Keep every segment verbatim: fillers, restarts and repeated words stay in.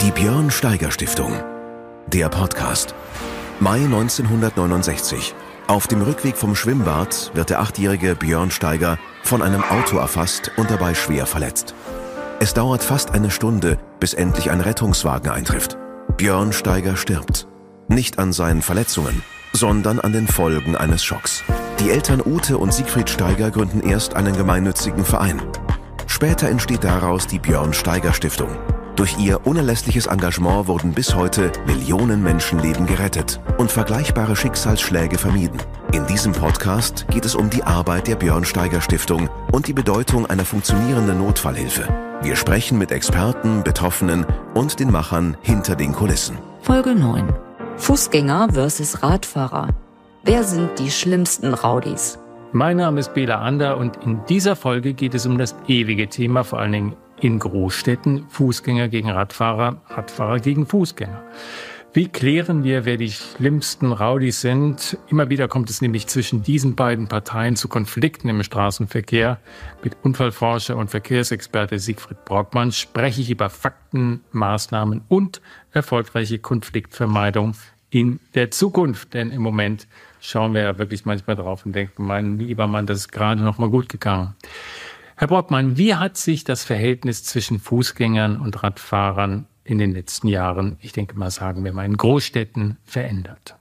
Die Björn-Steiger-Stiftung. Der Podcast. Mai neunzehnhundertneunundsechzig. Auf dem Rückweg vom Schwimmbad wird der achtjährige Björn Steiger von einem Auto erfasst und dabei schwer verletzt. Es dauert fast eine Stunde, bis endlich ein Rettungswagen eintrifft. Björn Steiger stirbt. Nicht an seinen Verletzungen, sondern an den Folgen eines Schocks. Die Eltern Ute und Siegfried Steiger gründen erst einen gemeinnützigen Verein. Später entsteht daraus die Björn-Steiger-Stiftung. Durch ihr unerlässliches Engagement wurden bis heute Millionen Menschenleben gerettet und vergleichbare Schicksalsschläge vermieden. In diesem Podcast geht es um die Arbeit der Björn-Steiger-Stiftung und die Bedeutung einer funktionierenden Notfallhilfe. Wir sprechen mit Experten, Betroffenen und den Machern hinter den Kulissen. Folge neun. Fußgänger versus Radfahrer. Wer sind die schlimmsten Raudis? Mein Name ist Béla Anda und in dieser Folge geht es um das ewige Thema, vor allen Dingen in Großstädten, Fußgänger gegen Radfahrer, Radfahrer gegen Fußgänger. Wie klären wir, wer die schlimmsten Raudis sind? Immer wieder kommt es nämlich zwischen diesen beiden Parteien zu Konflikten im Straßenverkehr. Mit Unfallforscher und Verkehrsexperte Siegfried Brockmann spreche ich über Fakten, Maßnahmen und erfolgreiche Konfliktvermeidung in der Zukunft. Denn im Moment schauen wir ja wirklich manchmal drauf und denken, mein lieber Mann, das ist gerade noch mal gut gegangen. Herr Brockmann, wie hat sich das Verhältnis zwischen Fußgängern und Radfahrern in den letzten Jahren, ich denke mal, sagen wir mal, in Großstädten verändert?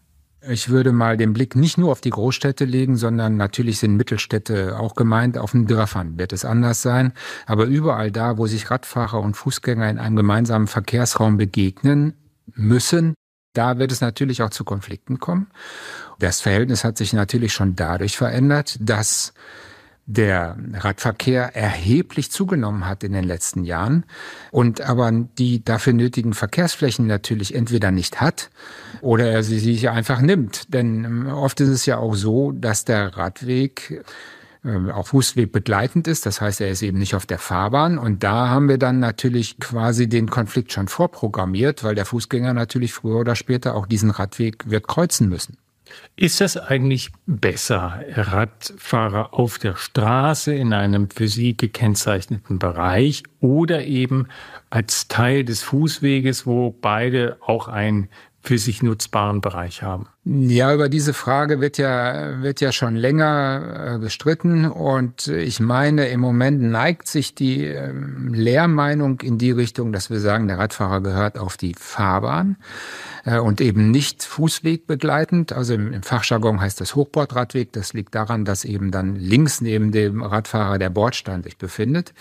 Ich würde mal den Blick nicht nur auf die Großstädte legen, sondern natürlich sind Mittelstädte auch gemeint. Auf den Dörfern wird es anders sein. Aber überall da, wo sich Radfahrer und Fußgänger in einem gemeinsamen Verkehrsraum begegnen müssen, da wird es natürlich auch zu Konflikten kommen. Das Verhältnis hat sich natürlich schon dadurch verändert, dass der Radverkehr erheblich zugenommen hat in den letzten Jahren und aber die dafür nötigen Verkehrsflächen natürlich entweder nicht hat oder er sie sich einfach nimmt. Denn oft ist es ja auch so, dass der Radweg auch Fußweg begleitend ist. Das heißt, er ist eben nicht auf der Fahrbahn. Und da haben wir dann natürlich quasi den Konflikt schon vorprogrammiert, weil der Fußgänger natürlich früher oder später auch diesen Radweg wird kreuzen müssen. Ist das eigentlich besser, Radfahrer auf der Straße in einem für sie gekennzeichneten Bereich oder eben als Teil des Fußweges, wo beide auch einen für sich nutzbaren Bereich haben? Ja, über diese Frage wird ja, wird ja schon länger gestritten und ich meine, im Moment neigt sich die Lehrmeinung in die Richtung, dass wir sagen, der Radfahrer gehört auf die Fahrbahn und eben nicht fußwegbegleitend. Also im Fachjargon heißt das Hochbordradweg. Das liegt daran, dass eben dann links neben dem Radfahrer der Bordstein sich befindet.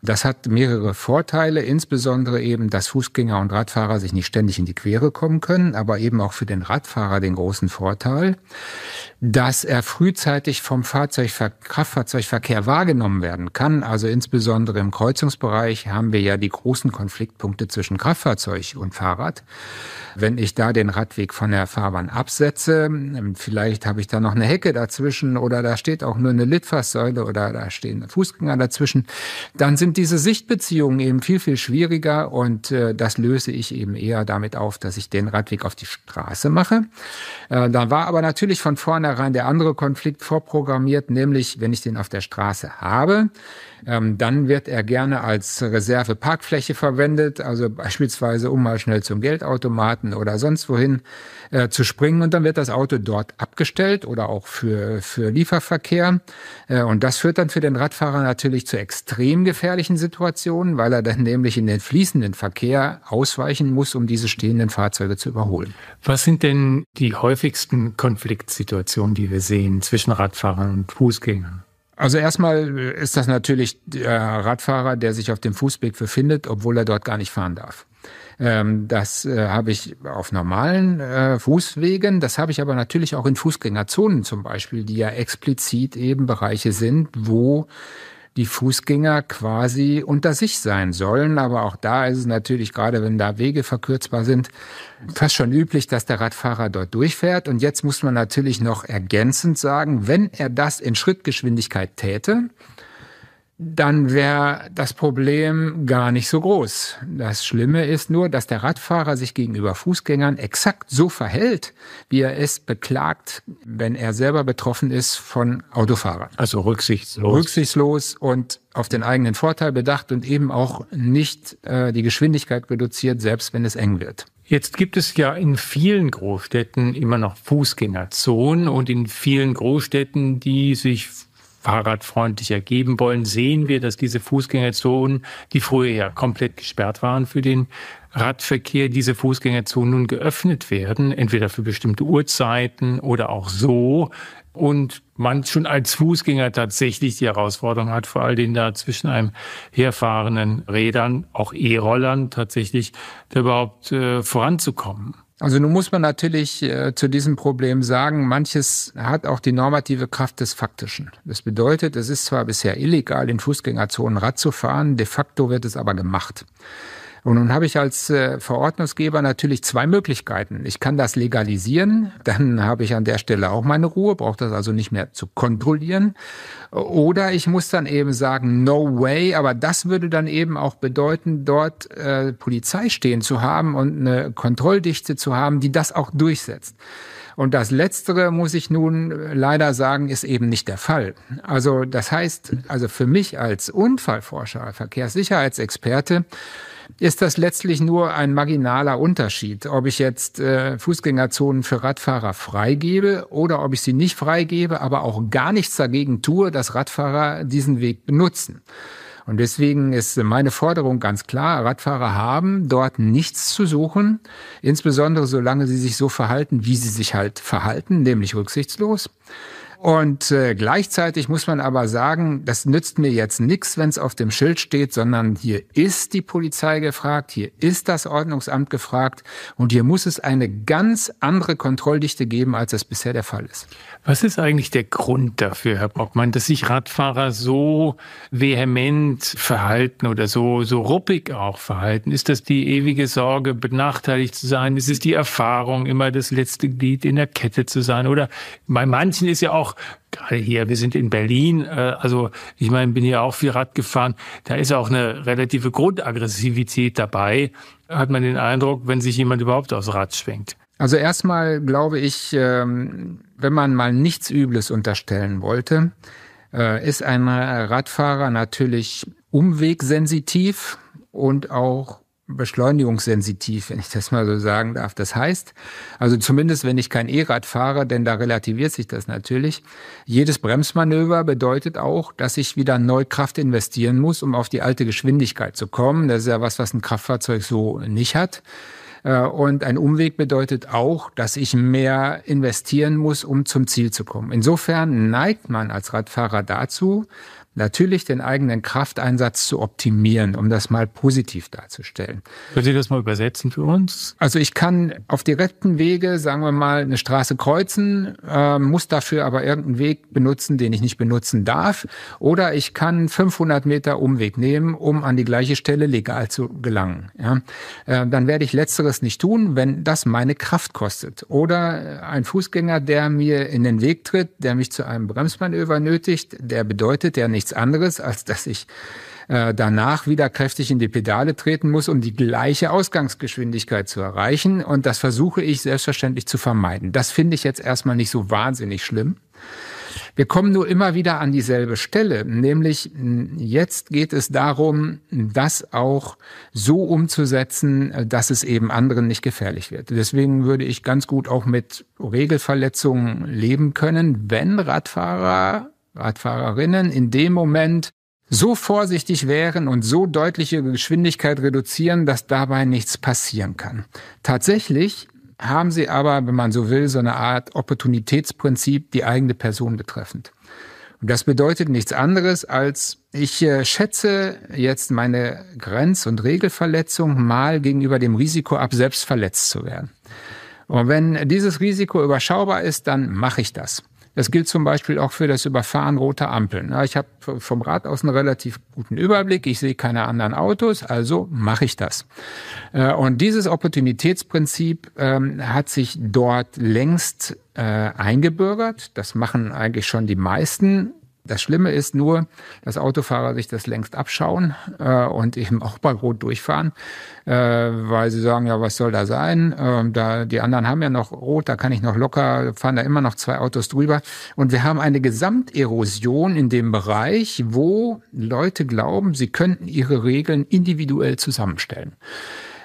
Das hat mehrere Vorteile, insbesondere eben, dass Fußgänger und Radfahrer sich nicht ständig in die Quere kommen können, aber eben auch für den Radfahrer den großen Vorteil, dass er frühzeitig vom Fahrzeugver- Kraftfahrzeugverkehr wahrgenommen werden kann. Also insbesondere im Kreuzungsbereich haben wir ja die großen Konfliktpunkte zwischen Kraftfahrzeug und Fahrrad. Wenn ich da den Radweg von der Fahrbahn absetze, vielleicht habe ich da noch eine Hecke dazwischen oder da steht auch nur eine Litfaßsäule oder da stehen Fußgänger dazwischen, dann sind diese Sichtbeziehungen eben viel, viel schwieriger und äh, das löse ich eben eher damit auf, dass ich den Radweg auf die Straße mache. Äh, da war aber natürlich von vornherein der andere Konflikt vorprogrammiert, nämlich wenn ich den auf der Straße habe, ähm, dann wird er gerne als Reserveparkfläche verwendet, also beispielsweise um mal schnell zum Geldautomaten oder sonst wohin äh, zu springen und dann wird das Auto dort abgestellt oder auch für, für Lieferverkehr äh, und das führt dann für den Radfahrer natürlich zu extrem gefährlichen Situationen, weil er dann nämlich in den fließenden Verkehr ausweichen muss, um diese stehenden Fahrzeuge zu überholen. Was sind denn die häufigsten Konfliktsituationen, die wir sehen zwischen Radfahrern und Fußgängern? Also erstmal ist das natürlich der Radfahrer, der sich auf dem Fußweg befindet, obwohl er dort gar nicht fahren darf. Das habe ich auf normalen Fußwegen, das habe ich aber natürlich auch in Fußgängerzonen zum Beispiel, die ja explizit eben Bereiche sind, wo die Fußgänger quasi unter sich sein sollen. Aber auch da ist es natürlich, gerade wenn da Wege verkürzbar sind, fast schon üblich, dass der Radfahrer dort durchfährt. Und jetzt muss man natürlich noch ergänzend sagen, wenn er das in Schrittgeschwindigkeit täte, dann wäre das Problem gar nicht so groß. Das Schlimme ist nur, dass der Radfahrer sich gegenüber Fußgängern exakt so verhält, wie er es beklagt, wenn er selber betroffen ist von Autofahrern. Also rücksichtslos. Rücksichtslos und auf den eigenen Vorteil bedacht und eben auch nicht äh, die Geschwindigkeit reduziert, selbst wenn es eng wird. Jetzt gibt es ja in vielen Großstädten immer noch Fußgängerzonen und in vielen Großstädten, die sich fahrradfreundlich ergeben wollen, sehen wir, dass diese Fußgängerzonen, die früher ja komplett gesperrt waren für den Radverkehr, diese Fußgängerzonen nun geöffnet werden, entweder für bestimmte Uhrzeiten oder auch so. Und man schon als Fußgänger tatsächlich die Herausforderung hat, vor allem da zwischen einem herfahrenden Rädern, auch E-Rollern tatsächlich, da überhaupt äh, voranzukommen. Also nun muss man natürlich äh, zu diesem Problem sagen, manches hat auch die normative Kraft des Faktischen. Das bedeutet, es ist zwar bisher illegal, in Fußgängerzonen Rad zu fahren, de facto wird es aber gemacht. Und nun habe ich als äh, Verordnungsgeber natürlich zwei Möglichkeiten. Ich kann das legalisieren, dann habe ich an der Stelle auch meine Ruhe, brauche das also nicht mehr zu kontrollieren. Oder ich muss dann eben sagen, no way, aber das würde dann eben auch bedeuten, dort äh, Polizei stehen zu haben und eine Kontrolldichte zu haben, die das auch durchsetzt. Und das Letztere, muss ich nun leider sagen, ist eben nicht der Fall. Also das heißt, also für mich als Unfallforscher, Verkehrssicherheitsexperte, ist das letztlich nur ein marginaler Unterschied, ob ich jetzt äh, Fußgängerzonen für Radfahrer freigebe oder ob ich sie nicht freigebe, aber auch gar nichts dagegen tue, dass Radfahrer diesen Weg benutzen. Und deswegen ist meine Forderung ganz klar, Radfahrer haben dort nichts zu suchen, insbesondere solange sie sich so verhalten, wie sie sich halt verhalten, nämlich rücksichtslos. Und äh, gleichzeitig muss man aber sagen, das nützt mir jetzt nichts, wenn es auf dem Schild steht, sondern hier ist die Polizei gefragt, hier ist das Ordnungsamt gefragt und hier muss es eine ganz andere Kontrolldichte geben, als das bisher der Fall ist. Was ist eigentlich der Grund dafür, Herr Brockmann, dass sich Radfahrer so vehement verhalten oder so, so ruppig auch verhalten? Ist das die ewige Sorge, benachteiligt zu sein? Ist es die Erfahrung, immer das letzte Glied in der Kette zu sein? Oder bei manchen ist ja auch gerade hier, wir sind in Berlin, also ich meine, bin hier auch viel Rad gefahren, da ist auch eine relative Grundaggressivität dabei, hat man den Eindruck, wenn sich jemand überhaupt aufs Rad schwingt. Also erstmal glaube ich, wenn man mal nichts Übles unterstellen wollte, ist ein Radfahrer natürlich umwegsensitiv und auch beschleunigungssensitiv, wenn ich das mal so sagen darf. Das heißt, also zumindest wenn ich kein E-Rad fahre, denn da relativiert sich das natürlich. Jedes Bremsmanöver bedeutet auch, dass ich wieder neu Kraft investieren muss, um auf die alte Geschwindigkeit zu kommen. Das ist ja was, was ein Kraftfahrzeug so nicht hat. Und ein Umweg bedeutet auch, dass ich mehr investieren muss, um zum Ziel zu kommen. Insofern neigt man als Radfahrer dazu, natürlich den eigenen Krafteinsatz zu optimieren, um das mal positiv darzustellen. Können Sie das mal übersetzen für uns? Also ich kann auf direkten Wege, sagen wir mal, eine Straße kreuzen, äh, muss dafür aber irgendeinen Weg benutzen, den ich nicht benutzen darf. Oder ich kann fünfhundert Meter Umweg nehmen, um an die gleiche Stelle legal zu gelangen. Ja? Äh, dann werde ich Letzteres nicht tun, wenn das meine Kraft kostet. Oder ein Fußgänger, der mir in den Weg tritt, der mich zu einem Bremsmanöver nötigt, der bedeutet ja nichts anderes, als dass ich äh, danach wieder kräftig in die Pedale treten muss, um die gleiche Ausgangsgeschwindigkeit zu erreichen. Und das versuche ich selbstverständlich zu vermeiden. Das finde ich jetzt erstmal nicht so wahnsinnig schlimm. Wir kommen nur immer wieder an dieselbe Stelle, nämlich jetzt geht es darum, das auch so umzusetzen, dass es eben anderen nicht gefährlich wird. Deswegen würde ich ganz gut auch mit Regelverletzungen leben können, wenn Radfahrer Radfahrerinnen in dem Moment so vorsichtig wären und so deutlich ihre Geschwindigkeit reduzieren, dass dabei nichts passieren kann. Tatsächlich haben sie aber, wenn man so will, so eine Art Opportunitätsprinzip die eigene Person betreffend. Und das bedeutet nichts anderes als, ich schätze jetzt meine Grenz- und Regelverletzung mal gegenüber dem Risiko ab, selbst verletzt zu werden. Und wenn dieses Risiko überschaubar ist, dann mache ich das. Das gilt zum Beispiel auch für das Überfahren roter Ampeln. Ich habe vom Rad aus einen relativ guten Überblick. Ich sehe keine anderen Autos, also mache ich das. Und dieses Opportunitätsprinzip hat sich dort längst eingebürgert. Das machen eigentlich schon die meisten. Das Schlimme ist nur, dass Autofahrer sich das längst abschauen äh, und eben auch bei Rot durchfahren, äh, weil sie sagen, ja, was soll da sein? Ähm, da, die anderen haben ja noch Rot, da kann ich noch locker, fahren da immer noch zwei Autos drüber. Und wir haben eine Gesamterosion in dem Bereich, wo Leute glauben, sie könnten ihre Regeln individuell zusammenstellen.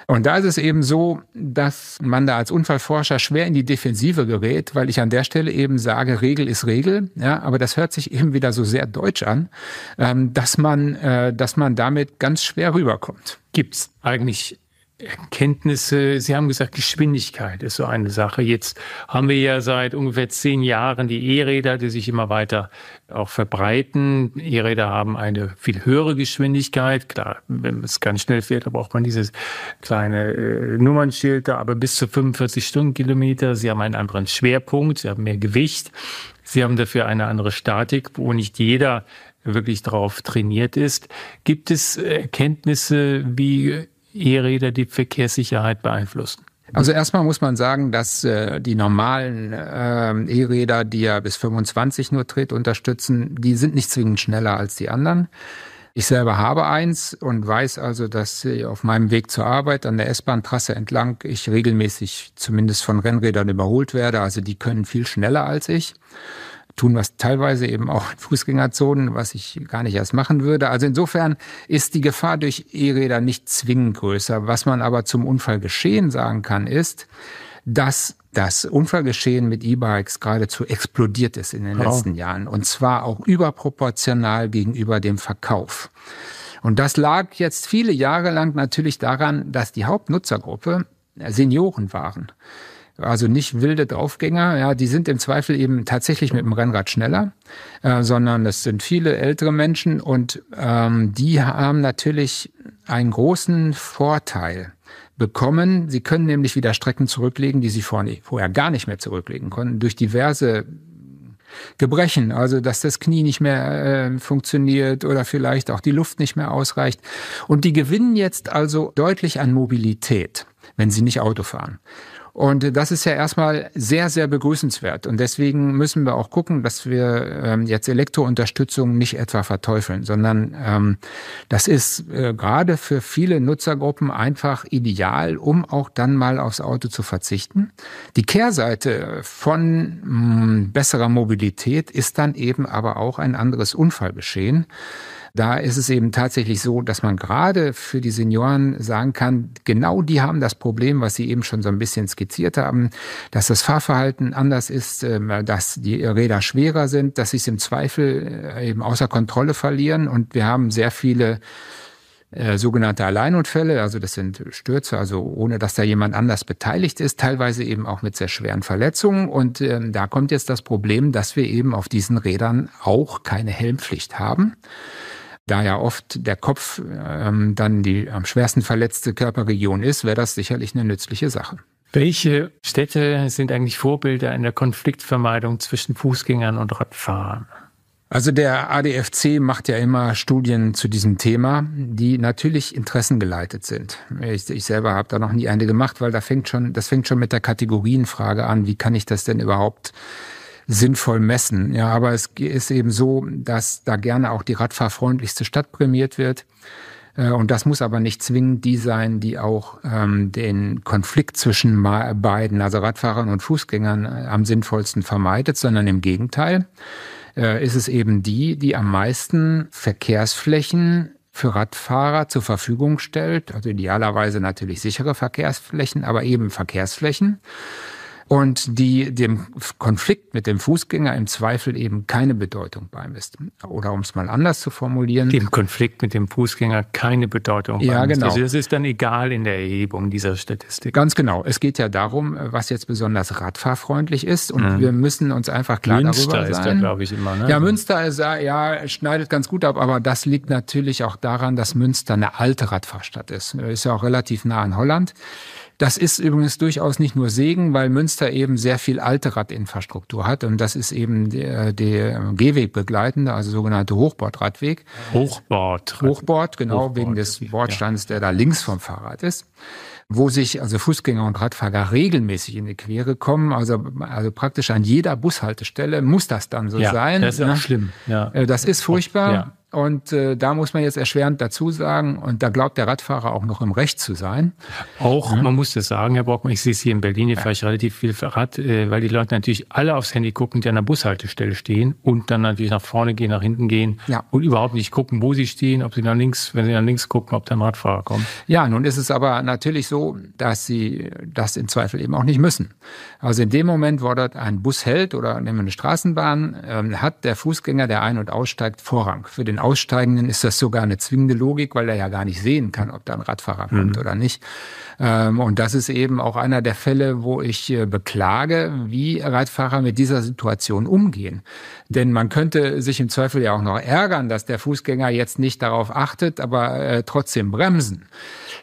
Und da ist es eben so, dass man da als Unfallforscher schwer in die Defensive gerät, weil ich an der Stelle eben sage, Regel ist Regel. Ja, aber das hört sich eben wieder so sehr deutsch an, dass man, dass man damit ganz schwer rüberkommt. Gibt's eigentlich Erkenntnisse? Sie haben gesagt, Geschwindigkeit ist so eine Sache. Jetzt haben wir ja seit ungefähr zehn Jahren die E-Räder, die sich immer weiter auch verbreiten. E-Räder haben eine viel höhere Geschwindigkeit. Klar, wenn es ganz schnell fährt, braucht man dieses kleine äh, Nummernschild da, aber bis zu fünfundvierzig Stundenkilometer. Sie haben einen anderen Schwerpunkt, sie haben mehr Gewicht. Sie haben dafür eine andere Statik, wo nicht jeder wirklich drauf trainiert ist. Gibt es Erkenntnisse, wie E-Räder die Verkehrssicherheit beeinflussen? Also erstmal muss man sagen, dass äh, die normalen äh, E-Räder, die ja bis fünfundzwanzig nur Tritt unterstützen, die sind nicht zwingend schneller als die anderen. Ich selber habe eins und weiß also, dass auf meinem Weg zur Arbeit an der S-Bahn-Trasse entlang ich regelmäßig zumindest von Rennrädern überholt werde. Also die können viel schneller als ich. Tun was teilweise eben auch in Fußgängerzonen, was ich gar nicht erst machen würde. Also insofern ist die Gefahr durch E-Räder nicht zwingend größer. Was man aber zum Unfallgeschehen sagen kann, ist, dass das Unfallgeschehen mit E-Bikes geradezu explodiert ist in den oh. letzten Jahren. Und zwar auch überproportional gegenüber dem Verkauf. Und das lag jetzt viele Jahre lang natürlich daran, dass die Hauptnutzergruppe Senioren waren. Also nicht wilde Draufgänger, ja, die sind im Zweifel eben tatsächlich mit dem Rennrad schneller, äh, sondern das sind viele ältere Menschen und ähm, die haben natürlich einen großen Vorteil bekommen. Sie können nämlich wieder Strecken zurücklegen, die sie vorher gar nicht mehr zurücklegen konnten, durch diverse Gebrechen, also dass das Knie nicht mehr äh, funktioniert oder vielleicht auch die Luft nicht mehr ausreicht. Und die gewinnen jetzt also deutlich an Mobilität, wenn sie nicht Auto fahren. Und das ist ja erstmal sehr, sehr begrüßenswert. Und deswegen müssen wir auch gucken, dass wir ähm, jetzt Elektrounterstützung nicht etwa verteufeln, sondern ähm, das ist äh, gerade für viele Nutzergruppen einfach ideal, um auch dann mal aufs Auto zu verzichten. Die Kehrseite von mh, besserer Mobilität ist dann eben aber auch ein anderes Unfallgeschehen. Da ist es eben tatsächlich so, dass man gerade für die Senioren sagen kann, genau die haben das Problem, was Sie eben schon so ein bisschen skizziert haben, dass das Fahrverhalten anders ist, dass die Räder schwerer sind, dass sie es im Zweifel eben außer Kontrolle verlieren. Und wir haben sehr viele äh, sogenannte Alleinunfälle, also das sind Stürze, also ohne dass da jemand anders beteiligt ist, teilweise eben auch mit sehr schweren Verletzungen. Und äh, da kommt jetzt das Problem, dass wir eben auf diesen Rädern auch keine Helmpflicht haben. Da ja oft der Kopf ähm, dann die am schwersten verletzte Körperregion ist, wäre das sicherlich eine nützliche Sache. Welche Städte sind eigentlich Vorbilder in der Konfliktvermeidung zwischen Fußgängern und Radfahrern? Also der A D F C macht ja immer Studien zu diesem Thema, die natürlich interessengeleitet sind. Ich, ich selber habe da noch nie eine gemacht, weil da fängt schon, das fängt schon mit der Kategorienfrage an. Wie kann ich das denn überhaupt sinnvoll messen? Ja, aber es ist eben so, dass da gerne auch die radfahrfreundlichste Stadt prämiert wird. Und das muss aber nicht zwingend die sein, die auch ähm, den Konflikt zwischen beiden, also Radfahrern und Fußgängern, am sinnvollsten vermeidet, sondern im Gegenteil äh, ist es eben die, die am meisten Verkehrsflächen für Radfahrer zur Verfügung stellt. Also idealerweise natürlich sichere Verkehrsflächen, aber eben Verkehrsflächen. Und die dem Konflikt mit dem Fußgänger im Zweifel eben keine Bedeutung beimisst. Oder um es mal anders zu formulieren. Dem Konflikt mit dem Fußgänger keine Bedeutung beimisst. Ja, genau. Also das ist dann egal in der Erhebung dieser Statistik. Ganz genau. Es geht ja darum, was jetzt besonders radfahrfreundlich ist. Und mhm. wir müssen uns einfach klar Münster darüber sein. Münster ist da, glaube ich, immer. Ne? Ja, Münster ist, ja, schneidet ganz gut ab. Aber das liegt natürlich auch daran, dass Münster eine alte Radfahrstadt ist. Ist ja auch relativ nah an Holland. Das ist übrigens durchaus nicht nur Segen, weil Münster eben sehr viel alte Radinfrastruktur hat. Und das ist eben der, der Gehwegbegleitende, also sogenannte Hochbordradweg. Hochbord. Hochbord, genau, Hochbord. Wegen des Bordsteins, der da links vom Fahrrad ist. Wo sich also Fußgänger und Radfahrer regelmäßig in die Quere kommen. Also, also praktisch an jeder Bushaltestelle muss das dann so ja, sein. Das ist ja ne? schlimm. Ja. Das ist furchtbar. Ja. Und äh, da muss man jetzt erschwerend dazu sagen, und da glaubt der Radfahrer auch noch im Recht zu sein. Auch, mhm. man muss das sagen, Herr Brockmann, ich sehe es hier in Berlin, hier ja. fahre ich relativ viel Rad, äh, weil die Leute natürlich alle aufs Handy gucken, die an der Bushaltestelle stehen und dann natürlich nach vorne gehen, nach hinten gehen ja. und überhaupt nicht gucken, wo sie stehen, ob sie nach links, wenn sie nach links gucken, ob da ein Radfahrer kommt. Ja, nun ist es aber natürlich so, dass sie das im Zweifel eben auch nicht müssen. Also in dem Moment, wo dort ein Bus hält oder nehmen wir eine Straßenbahn, ähm, hat der Fußgänger, der ein- und aussteigt, Vorrang. Für den Aussteigenden ist das sogar eine zwingende Logik, weil er ja gar nicht sehen kann, ob da ein Radfahrer kommt mhm. oder nicht. Und das ist eben auch einer der Fälle, wo ich beklage, wie Radfahrer mit dieser Situation umgehen. Denn man könnte sich im Zweifel ja auch noch ärgern, dass der Fußgänger jetzt nicht darauf achtet, aber trotzdem bremsen.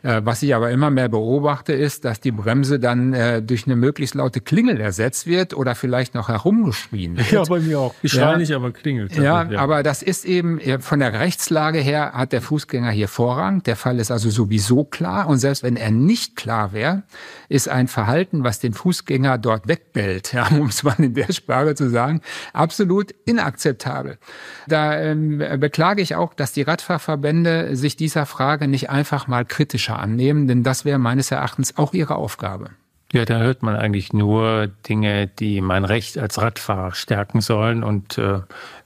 Was ich aber immer mehr beobachte, ist, dass die Bremse dann durch eine möglichst laute Klingel ersetzt wird oder vielleicht noch herumgeschrien wird. Ja, bei mir auch. Ich schreie ja. nicht, aber klingelt. Ja, ja, aber das ist eben, von der Rechtslage her hat der Fußgänger hier Vorrang. Der Fall ist also sowieso klar. Und selbst wenn er nicht klar wäre, ist ein Verhalten, was den Fußgänger dort wegbellt, ja, um es mal in der Sprache zu sagen, absolut inakzeptabel. Da ähm, beklage ich auch, dass die Radfahrverbände sich dieser Frage nicht einfach mal kritischer annehmen, denn das wäre meines Erachtens auch ihre Aufgabe. Ja, da hört man eigentlich nur Dinge, die mein Recht als Radfahrer stärken sollen und äh,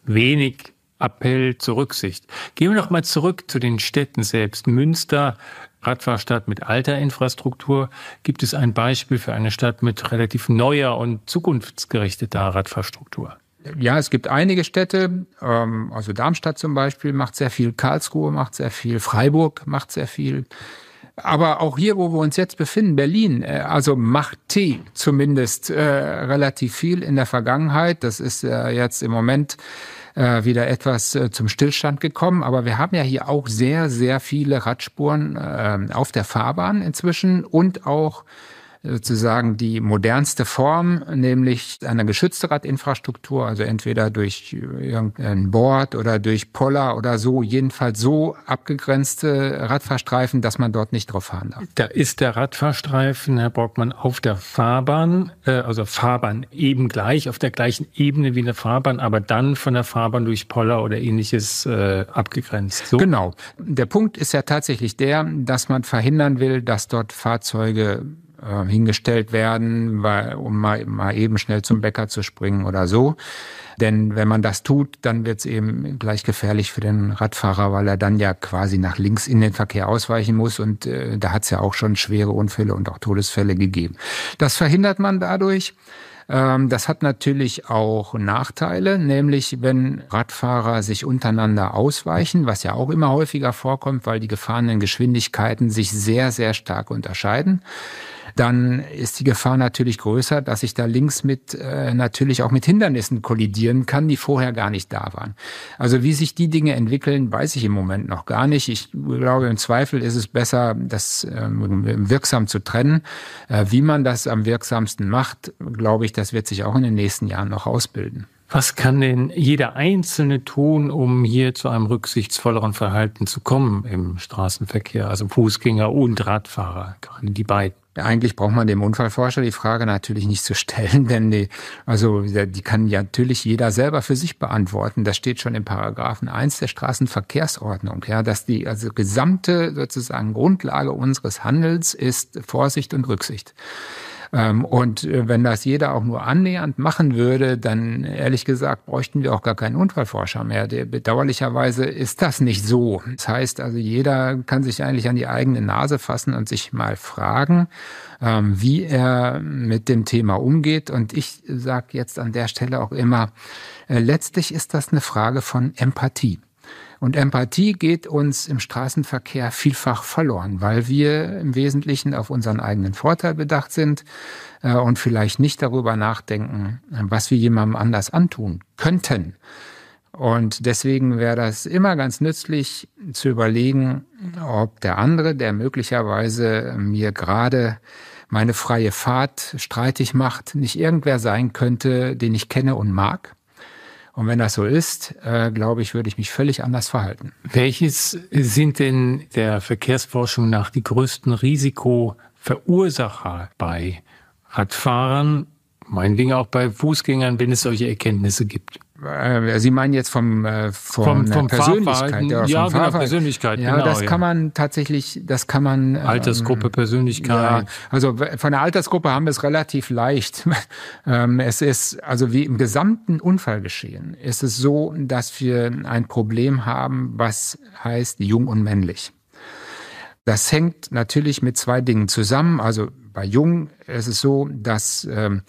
wenig Appell zur Rücksicht. Gehen wir noch mal zurück zu den Städten selbst. Münster, Radfahrstadt mit alter Infrastruktur. Gibt es ein Beispiel für eine Stadt mit relativ neuer und zukunftsgerichteter Radfahrstruktur? Ja, es gibt einige Städte, also Darmstadt zum Beispiel macht sehr viel, Karlsruhe macht sehr viel, Freiburg macht sehr viel. Aber auch hier, wo wir uns jetzt befinden, Berlin, also macht T zumindest äh, relativ viel in der Vergangenheit. Das ist äh, jetzt im Moment äh, wieder etwas äh, zum Stillstand gekommen. Aber wir haben ja hier auch sehr, sehr viele Radspuren äh, auf der Fahrbahn inzwischen und auch sozusagen die modernste Form, nämlich eine geschützte Radinfrastruktur, also entweder durch irgendein Board oder durch Poller oder so, jedenfalls so abgegrenzte Radfahrstreifen, dass man dort nicht drauf fahren darf. Da ist der Radfahrstreifen, Herr Brockmann, auf der Fahrbahn, äh, also Fahrbahn eben gleich, auf der gleichen Ebene wie eine Fahrbahn, aber dann von der Fahrbahn durch Poller oder ähnliches äh, abgegrenzt. So? Genau. Der Punkt ist ja tatsächlich der, dass man verhindern will, dass dort Fahrzeuge hingestellt werden, weil, um mal, mal eben schnell zum Bäcker zu springen oder so. Denn wenn man das tut, dann wird es eben gleich gefährlich für den Radfahrer, weil er dann ja quasi nach links in den Verkehr ausweichen muss. Und äh, da hat es ja auch schon schwere Unfälle und auch Todesfälle gegeben. Das verhindert man dadurch. Ähm, das hat natürlich auch Nachteile, nämlich wenn Radfahrer sich untereinander ausweichen, was ja auch immer häufiger vorkommt, weil die gefahrenen Geschwindigkeiten sich sehr, sehr stark unterscheiden. Dann ist die Gefahr natürlich größer, dass ich da links mit äh, natürlich auch mit Hindernissen kollidieren kann, die vorher gar nicht da waren. Also wie sich die Dinge entwickeln, weiß ich im Moment noch gar nicht. Ich glaube, im Zweifel ist es besser, das ähm, wirksam zu trennen. Äh, wie man das am wirksamsten macht, glaube ich, das wird sich auch in den nächsten Jahren noch ausbilden. Was kann denn jeder Einzelne tun, um hier zu einem rücksichtsvolleren Verhalten zu kommen im Straßenverkehr? Also Fußgänger und Radfahrer, gerade die beiden. Eigentlich braucht man dem Unfallforscher die Frage natürlich nicht zu stellen, denn die, also die kann ja natürlich jeder selber für sich beantworten. Das steht schon im Paragraphen eins der Straßenverkehrsordnung, ja, dass die also gesamte sozusagen Grundlage unseres Handelns ist Vorsicht und Rücksicht. Und wenn das jeder auch nur annähernd machen würde, dann ehrlich gesagt bräuchten wir auch gar keinen Unfallforscher mehr. Der, bedauerlicherweise ist das nicht so. Das heißt also, jeder kann sich eigentlich an die eigene Nase fassen und sich mal fragen, wie er mit dem Thema umgeht. Und ich sage jetzt an der Stelle auch immer, letztlich ist das eine Frage von Empathie. Und Empathie geht uns im Straßenverkehr vielfach verloren, weil wir im Wesentlichen auf unseren eigenen Vorteil bedacht sind und vielleicht nicht darüber nachdenken, was wir jemandem anders antun könnten. Und deswegen wäre das immer ganz nützlich zu überlegen, ob der andere, der möglicherweise mir gerade meine freie Fahrt streitig macht, nicht irgendwer sein könnte, den ich kenne und mag. Und wenn das so ist, äh, glaube ich, würde ich mich völlig anders verhalten. Welches sind denn der Verkehrsforschung nach die größten Risikoverursacher bei Radfahrern, meinetwegen auch bei Fußgängern, wenn es solche Erkenntnisse gibt? Äh, Sie meinen jetzt vom, äh, vom, vom, vom Persönlichkeit? Oder ja, vom genau, Persönlichkeit. Ja, genau, das ja. kann man tatsächlich, das kann man... Altersgruppe, ähm, Persönlichkeit. Ja, also von der Altersgruppe haben wir es relativ leicht. ähm, es ist, also wie im gesamten Unfallgeschehen, ist es so, dass wir ein Problem haben, was heißt jung und männlich. Das hängt natürlich mit zwei Dingen zusammen. Also bei Jungen ist es so, dass ähm,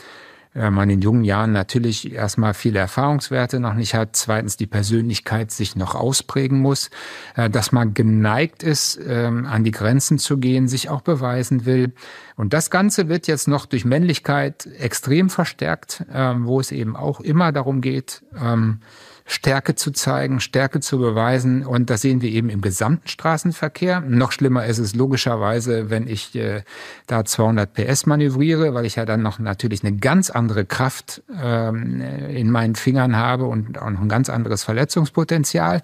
man in jungen Jahren natürlich erstmal viele Erfahrungswerte noch nicht hat, zweitens die Persönlichkeit sich noch ausprägen muss, äh, dass man geneigt ist, ähm, an die Grenzen zu gehen, sich auch beweisen will. Und das Ganze wird jetzt noch durch Männlichkeit extrem verstärkt, äh, wo es eben auch immer darum geht, ähm, Stärke zu zeigen, Stärke zu beweisen. Und das sehen wir eben im gesamten Straßenverkehr. Noch schlimmer ist es logischerweise, wenn ich äh, da zweihundert P S manövriere, weil ich ja dann noch natürlich eine ganz andere Kraft ähm, in meinen Fingern habe und auch noch ein ganz anderes Verletzungspotenzial.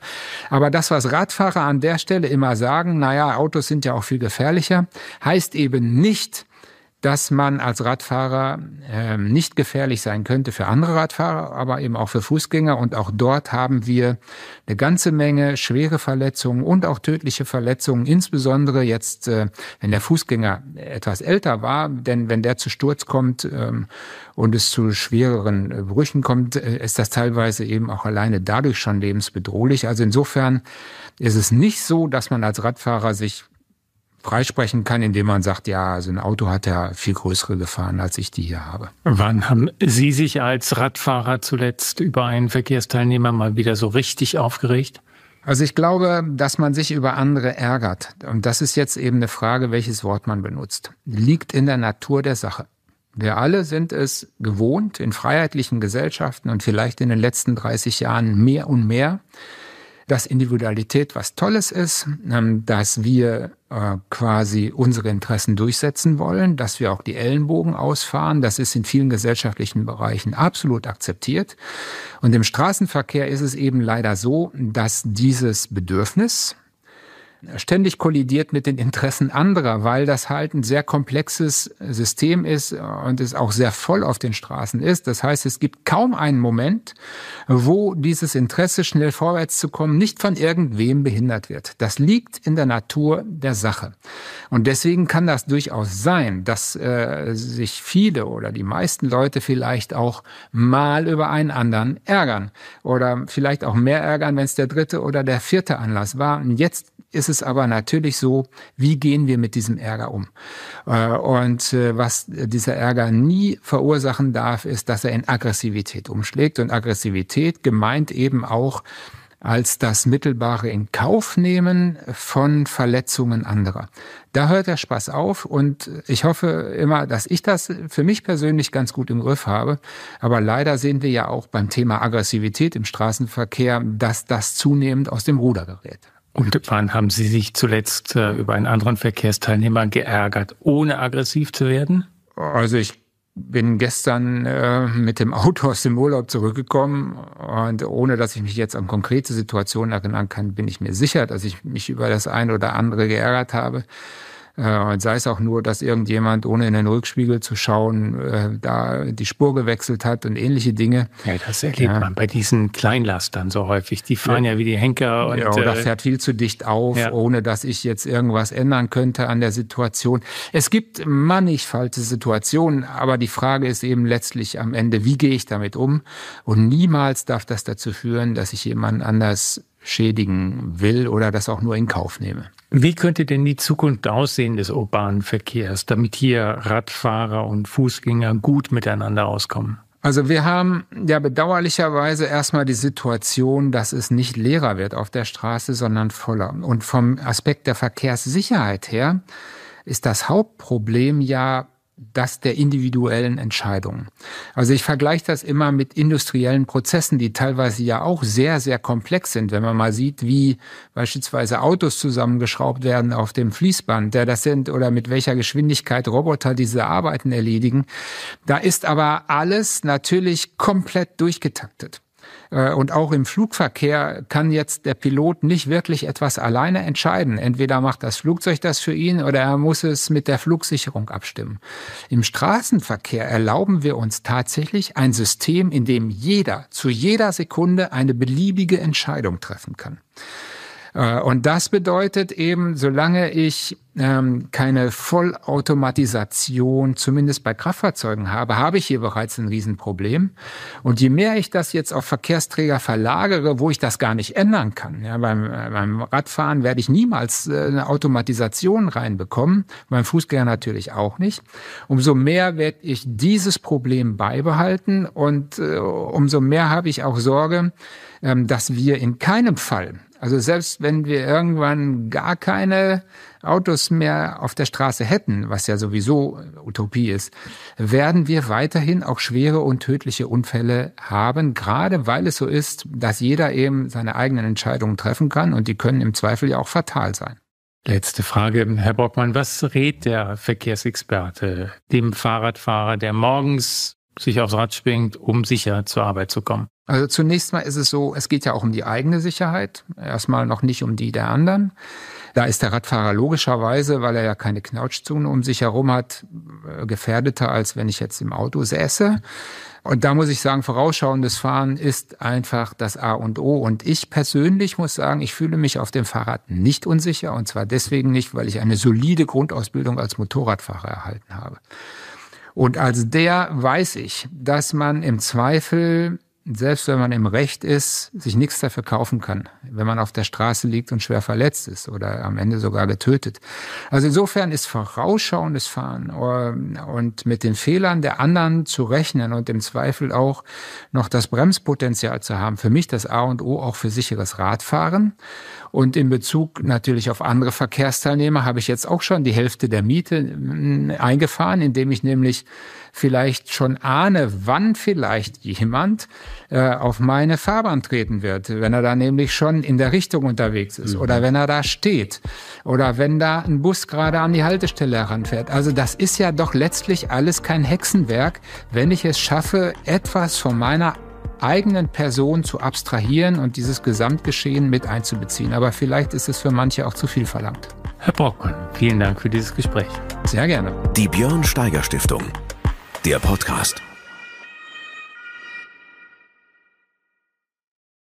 Aber das, was Radfahrer an der Stelle immer sagen, naja, Autos sind ja auch viel gefährlicher, heißt eben nicht, dass man als Radfahrer äh, nicht gefährlich sein könnte für andere Radfahrer, aber eben auch für Fußgänger. Und auch dort haben wir eine ganze Menge schwere Verletzungen und auch tödliche Verletzungen, insbesondere jetzt, äh, wenn der Fußgänger etwas älter war. Denn wenn der zu Sturz kommt ähm, und es zu schwereren äh, Brüchen kommt, äh, ist das teilweise eben auch alleine dadurch schon lebensbedrohlich. Also insofern ist es nicht so, dass man als Radfahrer sich freisprechen kann, indem man sagt, ja, so ein Auto hat ja viel größere Gefahren, als ich die hier habe. Wann haben Sie sich als Radfahrer zuletzt über einen Verkehrsteilnehmer mal wieder so richtig aufgeregt? Also ich glaube, dass man sich über andere ärgert. Und das ist jetzt eben eine Frage, welches Wort man benutzt. Liegt in der Natur der Sache. Wir alle sind es gewohnt, in freiheitlichen Gesellschaften und vielleicht in den letzten dreißig Jahren mehr und mehr, dass Individualität was Tolles ist, dass wir quasi unsere Interessen durchsetzen wollen, dass wir auch die Ellenbogen ausfahren. Das ist in vielen gesellschaftlichen Bereichen absolut akzeptiert. Und im Straßenverkehr ist es eben leider so, dass dieses Bedürfnis ständig kollidiert mit den Interessen anderer, weil das halt ein sehr komplexes System ist und es auch sehr voll auf den Straßen ist. Das heißt, es gibt kaum einen Moment, wo dieses Interesse, schnell vorwärts zu kommen, nicht von irgendwem behindert wird. Das liegt in der Natur der Sache. Und deswegen kann das durchaus sein, dass äh, sich viele oder die meisten Leute vielleicht auch mal über einen anderen ärgern oder vielleicht auch mehr ärgern, wenn es der dritte oder der vierte Anlass war. Und jetzt ist es aber natürlich so, wie gehen wir mit diesem Ärger um? Und was dieser Ärger nie verursachen darf, ist, dass er in Aggressivität umschlägt. Und Aggressivität gemeint eben auch als das mittelbare Inkaufnehmen von Verletzungen anderer. Da hört der Spaß auf und ich hoffe immer, dass ich das für mich persönlich ganz gut im Griff habe. Aber leider sehen wir ja auch beim Thema Aggressivität im Straßenverkehr, dass das zunehmend aus dem Ruder gerät. Und wann haben Sie sich zuletzt äh, über einen anderen Verkehrsteilnehmer geärgert, ohne aggressiv zu werden? Also ich bin gestern äh, mit dem Auto aus dem Urlaub zurückgekommen und ohne, dass ich mich jetzt an konkrete Situationen erinnern kann, bin ich mir sicher, dass ich mich über das eine oder andere geärgert habe. Und sei es auch nur, dass irgendjemand, ohne in den Rückspiegel zu schauen, da die Spur gewechselt hat und ähnliche Dinge. Ja, das erlebt ja. man bei diesen Kleinlastern so häufig. Die fahren ja, ja wie die Henker. Und, ja, oder äh, fährt viel zu dicht auf, ja. ohne dass ich jetzt irgendwas ändern könnte an der Situation. Es gibt mannigfalte Situationen, aber die Frage ist eben letztlich am Ende, wie gehe ich damit um? Und niemals darf das dazu führen, dass ich jemanden anders schädigen will oder das auch nur in Kauf nehme. Wie könnte denn die Zukunft aussehen des urbanen Verkehrs, damit hier Radfahrer und Fußgänger gut miteinander auskommen? Also wir haben ja bedauerlicherweise erstmal die Situation, dass es nicht leerer wird auf der Straße, sondern voller. Und vom Aspekt der Verkehrssicherheit her ist das Hauptproblem ja, das der individuellen Entscheidung. Also ich vergleiche das immer mit industriellen Prozessen, die teilweise ja auch sehr, sehr komplex sind. Wenn man mal sieht, wie beispielsweise Autos zusammengeschraubt werden auf dem Fließband, der das sind, oder mit welcher Geschwindigkeit Roboter diese Arbeiten erledigen. Da ist aber alles natürlich komplett durchgetaktet. Und auch im Flugverkehr kann jetzt der Pilot nicht wirklich etwas alleine entscheiden. Entweder macht das Flugzeug das für ihn oder er muss es mit der Flugsicherung abstimmen. Im Straßenverkehr erlauben wir uns tatsächlich ein System, in dem jeder zu jeder Sekunde eine beliebige Entscheidung treffen kann. Und das bedeutet eben, solange ich ähm, keine Vollautomatisation, zumindest bei Kraftfahrzeugen habe, habe ich hier bereits ein Riesenproblem. Und je mehr ich das jetzt auf Verkehrsträger verlagere, wo ich das gar nicht ändern kann, ja, beim, beim Radfahren werde ich niemals eine Automatisation reinbekommen, beim Fußgänger natürlich auch nicht, umso mehr werde ich dieses Problem beibehalten und äh, umso mehr habe ich auch Sorge, ähm, dass wir in keinem Fall, also selbst wenn wir irgendwann gar keine Autos mehr auf der Straße hätten, was ja sowieso Utopie ist, werden wir weiterhin auch schwere und tödliche Unfälle haben, gerade weil es so ist, dass jeder eben seine eigenen Entscheidungen treffen kann und die können im Zweifel ja auch fatal sein. Letzte Frage, Herr Brockmann. Was rät der Verkehrsexperte dem Fahrradfahrer, der morgens sich aufs Rad schwingt, um sicher zur Arbeit zu kommen? Also zunächst mal ist es so, es geht ja auch um die eigene Sicherheit, erstmal noch nicht um die der anderen. Da ist der Radfahrer logischerweise, weil er ja keine Knautschzone um sich herum hat, gefährdeter, als wenn ich jetzt im Auto säße. Und da muss ich sagen, vorausschauendes Fahren ist einfach das A und O. Und ich persönlich muss sagen, ich fühle mich auf dem Fahrrad nicht unsicher. Und zwar deswegen nicht, weil ich eine solide Grundausbildung als Motorradfahrer erhalten habe. Und als der weiß ich, dass man im Zweifel, selbst wenn man im Recht ist, sich nichts dafür kaufen kann, wenn man auf der Straße liegt und schwer verletzt ist oder am Ende sogar getötet. Also insofern ist vorausschauendes Fahren und mit den Fehlern der anderen zu rechnen und im Zweifel auch noch das Bremspotenzial zu haben, für mich das A und O auch für sicheres Radfahren. Und in Bezug natürlich auf andere Verkehrsteilnehmer habe ich jetzt auch schon die Hälfte der Miete eingefahren, indem ich nämlich vielleicht schon ahne, wann vielleicht jemand äh, auf meine Fahrbahn treten wird, wenn er da nämlich schon in der Richtung unterwegs ist oder wenn er da steht oder wenn da ein Bus gerade an die Haltestelle heranfährt. Also das ist ja doch letztlich alles kein Hexenwerk, wenn ich es schaffe, etwas von meiner eigenen Person zu abstrahieren und dieses Gesamtgeschehen mit einzubeziehen. Aber vielleicht ist es für manche auch zu viel verlangt. Herr Brockmann, vielen Dank für dieses Gespräch. Sehr gerne. Die Björn-Steiger-Stiftung, der Podcast.